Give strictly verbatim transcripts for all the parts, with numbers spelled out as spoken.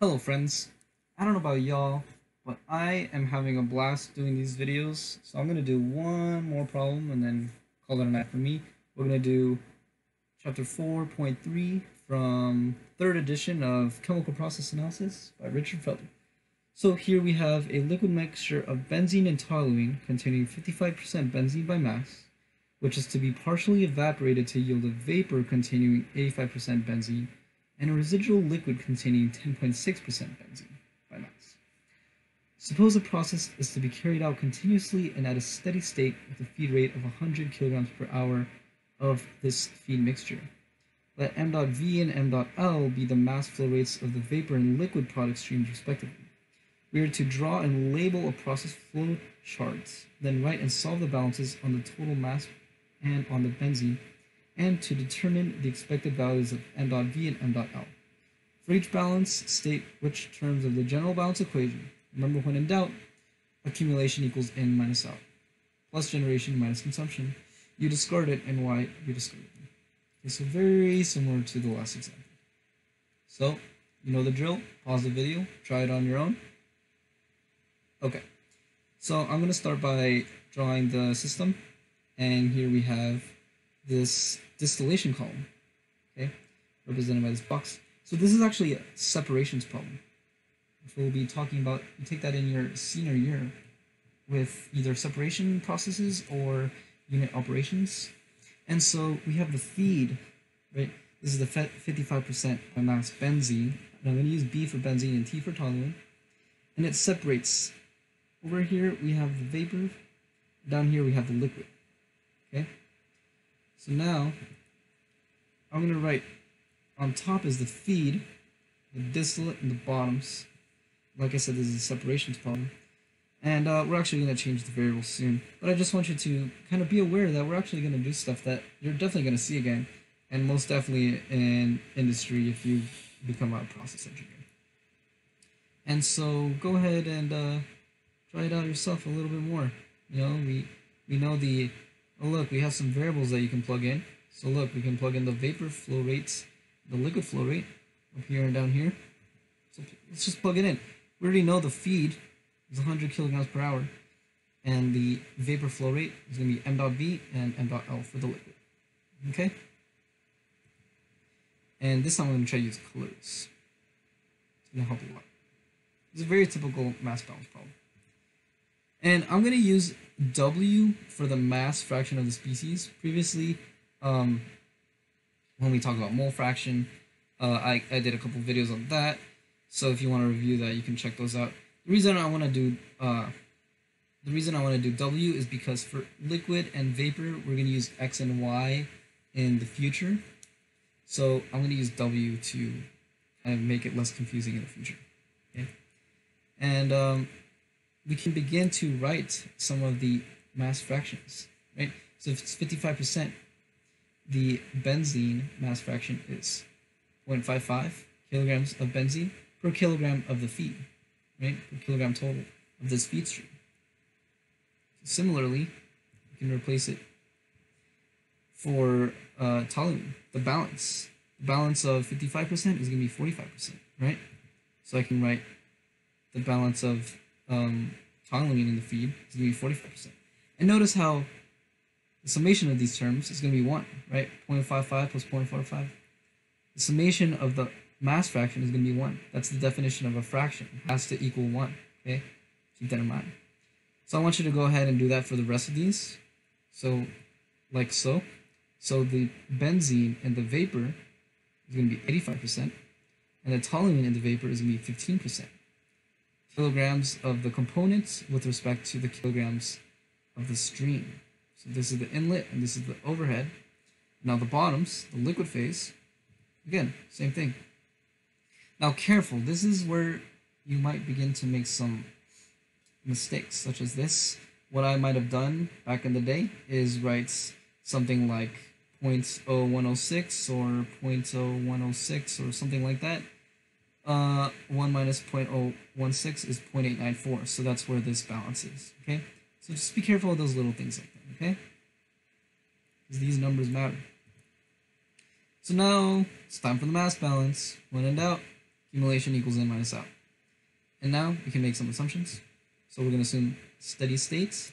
Hello friends, I don't know about y'all, but I am having a blast doing these videos, so I'm going to do one more problem and then call it a night for me. We're going to do chapter four point three from third edition of Chemical Process Analysis by Richard Felder. So here we have a liquid mixture of benzene and toluene containing fifty-five percent benzene by mass, which is to be partially evaporated to yield a vapor containing eighty-five percent benzene, and a residual liquid containing ten point six percent benzene by mass. Suppose the process is to be carried out continuously and at a steady state with a feed rate of one hundred kilograms per hour of this feed mixture. Let m.v and m.l be the mass flow rates of the vapor and liquid product streams respectively. We are to draw and label a process flow chart, then write and solve the balances on the total mass and on the benzene, and to determine the expected values of m.v and m.l. For each balance, state which terms of the general balance equation. Remember, when in doubt, accumulation equals in minus out, plus generation minus consumption. You discard it, and why you discard it. Okay, so very similar to the last example. So, you know the drill. Pause the video. Try it on your own. Okay, so I'm going to start by drawing the system, and here we have this distillation column, okay, represented by this box. So this is actually a separations problem, which we'll be talking about. You take that in your senior year with either separation processes or unit operations. And so we have the feed, right? This is the fifty-five percent by mass benzene, and I'm going to use B for benzene and T for toluene, and it separates. Over here we have the vapor, down here we have the liquid, okay? So now, I'm going to write on top is the feed, the distillate, and the bottoms. Like I said, this is a separations problem. And uh, we're actually going to change the variable soon. But I just want you to kind of be aware that we're actually going to do stuff that you're definitely going to see again. And most definitely in industry if you become a process engineer. And so go ahead and uh, try it out yourself a little bit more. You know, we, we know the... Oh look, we have some variables that you can plug in. So look, we can plug in the vapor flow rates, the liquid flow rate, up here and down here. So let's just plug it in. We already know the feed is one hundred kilograms per hour, and the vapor flow rate is going to be m.v and m.l for the liquid. Okay? And this time I'm going to try to use colors. It's going to help you a lot. It's a very typical mass balance problem. And I'm going to use W for the mass fraction of the species. Previously, um, when we talk about mole fraction, uh, I, I did a couple videos on that. So if you want to review that, you can check those out. The reason I want to do uh, the reason I want to do W is because for liquid and vapor, we're going to use X and Y in the future. So I'm going to use W to kind of make it less confusing in the future. Okay, and um, we can begin to write some of the mass fractions, right? So if it's fifty-five percent, the benzene mass fraction is zero point five five kilograms of benzene per kilogram of the feed, right? Per kilogram total of this feed stream. So similarly, we can replace it for uh, toluene, the balance. The balance of fifty-five percent is going to be forty-five percent, right? So I can write the balance of Um, toluene in the feed is going to be forty-five percent. And notice how the summation of these terms is going to be one, right? zero point five five plus zero point four five. The summation of the mass fraction is going to be one. That's the definition of a fraction. It has to equal one, okay? Keep that in mind. So I want you to go ahead and do that for the rest of these. So, like so. So the benzene and the vapor is going to be eighty-five percent, and the toluene and the vapor is going to be fifteen percent. Kilograms of the components with respect to the kilograms of the stream. So this is the inlet and this is the overhead. Now the bottoms, the liquid phase, again, same thing. Now careful, this is where you might begin to make some mistakes, such as this. What I might have done back in the day is write something like zero point zero one zero six or zero point zero one zero six or something like that. Uh, one minus zero point zero one six is zero point eight nine four, so that's where this balance is, okay? So just be careful of those little things like that, okay? Because these numbers matter. So now, it's time for the mass balance. When in doubt, Accumulation equals n minus tau. And now we can make some assumptions. So we're going to assume steady states.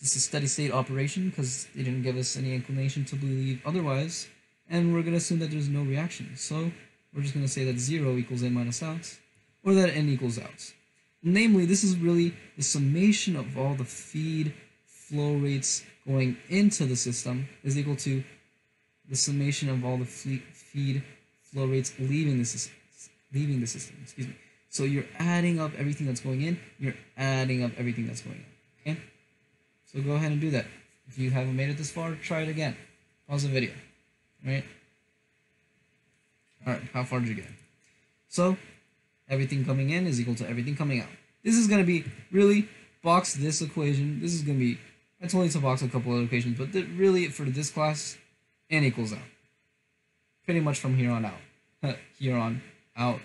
This is steady state operation because they didn't give us any inclination to believe otherwise. And we're going to assume that there's no reaction. So we're just going to say that zero equals n minus outs, or that n equals outs. Namely, this is really the summation of all the feed flow rates going into the system is equal to the summation of all the feed flow rates leaving the system. Leaving the system, excuse me. So you're adding up everything that's going in. You're adding up everything that's going in. Okay. So go ahead and do that. If you haven't made it this far, try it again. Pause the video. All right. All right. How far did you get? So everything coming in is equal to everything coming out. This is going to be really box this equation. This is going to be, I told you to box a couple other equations, but really for this class, n equals out. Pretty much from here on out. Here on out.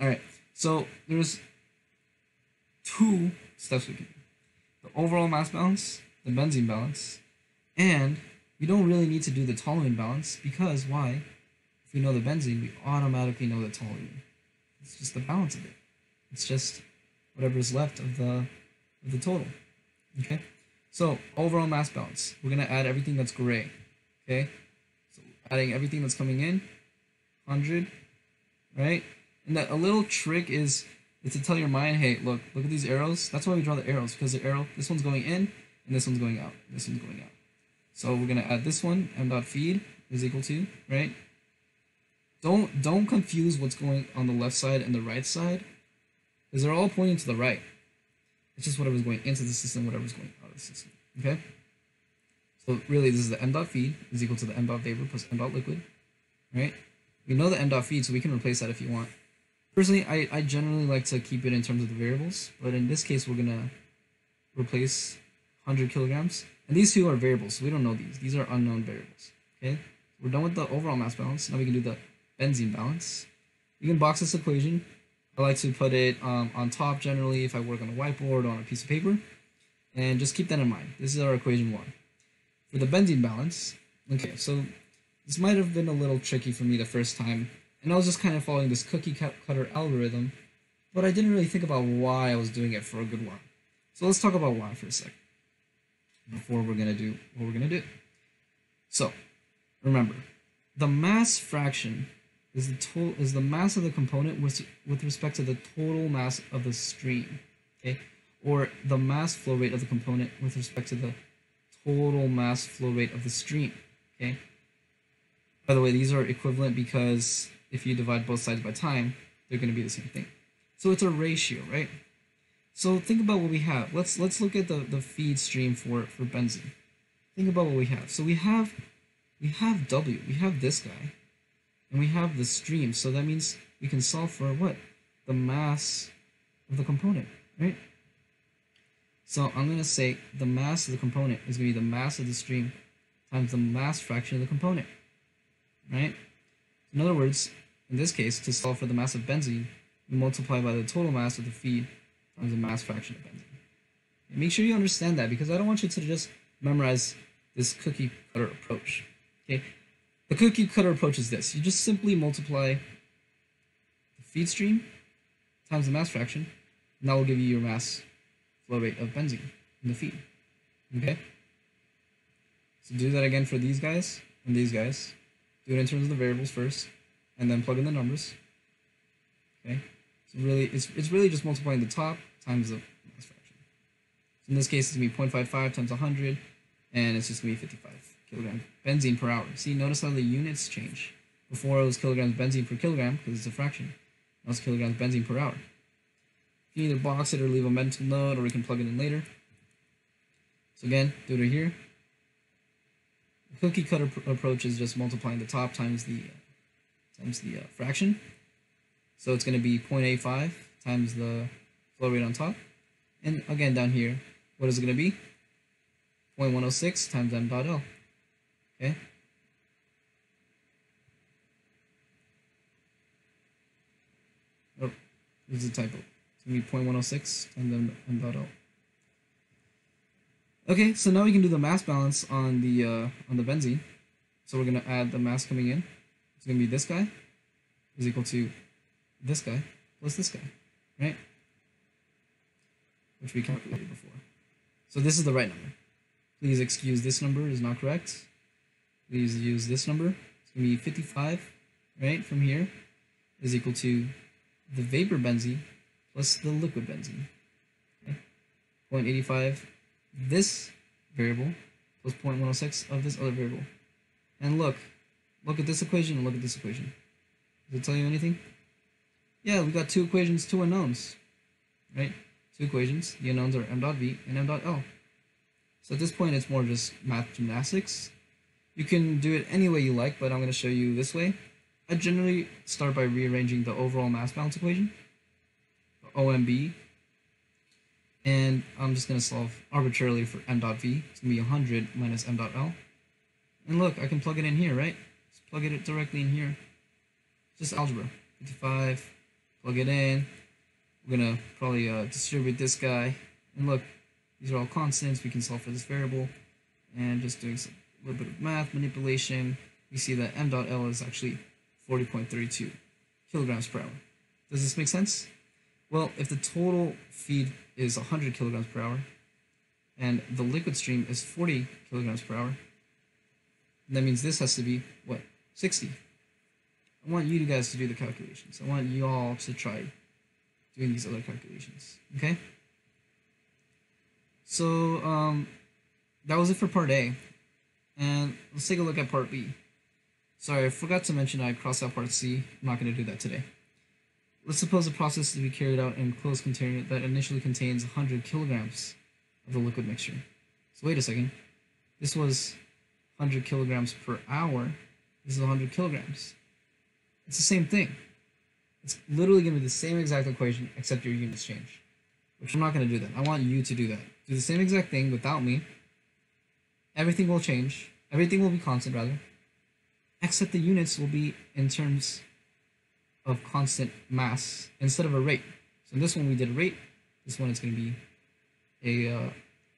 All right. So there's two steps we can do. The overall mass balance, the benzene balance, and we don't really need to do the toluene balance because why? If we know the benzene, we automatically know the toluene. It's just the balance of it. It's just whatever is left of the, of the total. Okay? So overall mass balance. We're going to add everything that's gray. Okay? So adding everything that's coming in, one hundred, right? And that a little trick is, is to tell your mind, hey, look, look at these arrows. That's why we draw the arrows, because the arrow, this one's going in, and this one's going out, this one's going out. So we're going to add this one, m dot feed is equal to, right? Don't, don't confuse what's going on the left side and the right side, because they're all pointing to the right. It's just whatever's going into the system, whatever's going out of the system, okay? So really, this is the m dot feed is equal to the m dot vapor plus m dot liquid, right? We know the m dot feed, so we can replace that if you want. Personally, I, I generally like to keep it in terms of the variables, but in this case, we're going to replace one hundred kilograms. And these two are variables, so we don't know these. These are unknown variables, okay? We're done with the overall mass balance. Now we can do the benzene balance. You can box this equation. I like to put it um, on top generally if I work on a whiteboard or on a piece of paper. And just keep that in mind. This is our equation one. For the benzene balance, okay, so this might have been a little tricky for me the first time. And I was just kind of following this cookie cutter algorithm, but I didn't really think about why I was doing it for a good while. So let's talk about why for a second before we're going to do what we're going to do. So remember, the mass fraction is the total is the mass of the component with, with respect to the total mass of the stream, okay? Or the mass flow rate of the component with respect to the total mass flow rate of the stream, okay? By the way, these are equivalent because if you divide both sides by time, they're going to be the same thing. So it's a ratio, right? So think about what we have. Let's let's look at the, the feed stream for, for benzene. Think about what we have. So we have we have W, we have this guy, and we have the stream. So that means we can solve for what? The mass of the component, right? So I'm going to say the mass of the component is going to be the mass of the stream times the mass fraction of the component, right? In other words, in this case, to solve for the mass of benzene, we multiply by the total mass of the feed times the mass fraction of benzene. And make sure you understand that, because I don't want you to just memorize this cookie cutter approach. Okay, the cookie cutter approach is this: you just simply multiply the feed stream times the mass fraction, and that will give you your mass flow rate of benzene in the feed. Okay, so do that again for these guys and these guys. Do it in terms of the variables first, and then plug in the numbers. Okay, so really, it's it's really just multiplying the top times the mass fraction. So in this case, it's gonna be zero point five five times one hundred, and it's just gonna be fifty-five kilograms benzene per hour. See, notice how the units change. Before it was kilograms benzene per kilogram because it's a fraction. Now it's kilograms benzene per hour. You can either box it or leave a mental note, or we can plug it in later. So again, do it right here. The cookie cutter approach is just multiplying the top times the uh, times the uh, fraction. So it's going to be zero point eight five times the flow rate on top. And again down here, what is it going to be? zero point one zero six times m dot L. Okay? Oh, this is a typo. It's going to be zero point one zero six times m, m dot L. Okay, so now we can do the mass balance on the uh, on the benzene. So we're gonna add the mass coming in. It's gonna be this guy is equal to this guy plus this guy, right? Which we calculated before. So this is the right number. Please excuse this number is not correct. Please use this number. It's going to be fifty-five, right, from here is equal to the vapor benzene plus the liquid benzene. Okay? zero point eight five, this variable, plus zero point one zero six of this other variable. And look, look at this equation and look at this equation. Does it tell you anything? Yeah, we got two equations, two unknowns, right? Two equations, the unknowns are m dot v and m dot l. So at this point, it's more just math gymnastics. You can do it any way you like, but I'm going to show you this way. I generally start by rearranging the overall mass balance equation, O M B, and I'm just going to solve arbitrarily for m dot v. It's going to be one hundred minus m dot l. And look, I can plug it in here, right? Just plug it directly in here. Just algebra. fifty-five, plug it in. We're going to probably uh, distribute this guy. And look, these are all constants. We can solve for this variable. And just doing some, a little bit of math manipulation, we see that m dot l is actually forty point three two kilograms per hour. Does this make sense? Well, if the total feed is one hundred kilograms per hour and the liquid stream is forty kilograms per hour, that means this has to be, what, sixty. I want you guys to do the calculations. I want you all to try doing these other calculations, okay? So um, that was it for part A. And let's take a look at part B. Sorry, I forgot to mention I crossed out part C. I'm not going to do that today. Let's suppose a process to be carried out in a closed container that initially contains one hundred kilograms of the liquid mixture. So wait a second. This was one hundred kilograms per hour. This is one hundred kilograms. It's the same thing. It's literally going to be the same exact equation except your units change, which I'm not going to do that. I want you to do that. Do the same exact thing without me. Everything will change. Everything will be constant, rather. Except the units will be in terms of constant mass instead of a rate. So in this one we did a rate. This one it's going to be a, uh,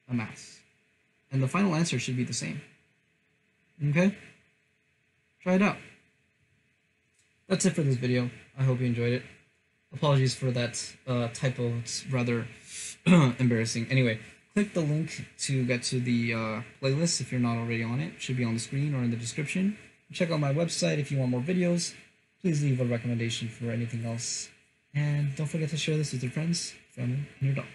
a mass. And the final answer should be the same. Okay? Try it out. That's it for this video. I hope you enjoyed it. Apologies for that uh, typo. It's rather embarrassing. Anyway. Click the link to get to the uh, playlist if you're not already on it. It should be on the screen or in the description. Check out my website if you want more videos. Please leave a recommendation for anything else. And don't forget to share this with your friends, family, and your dog.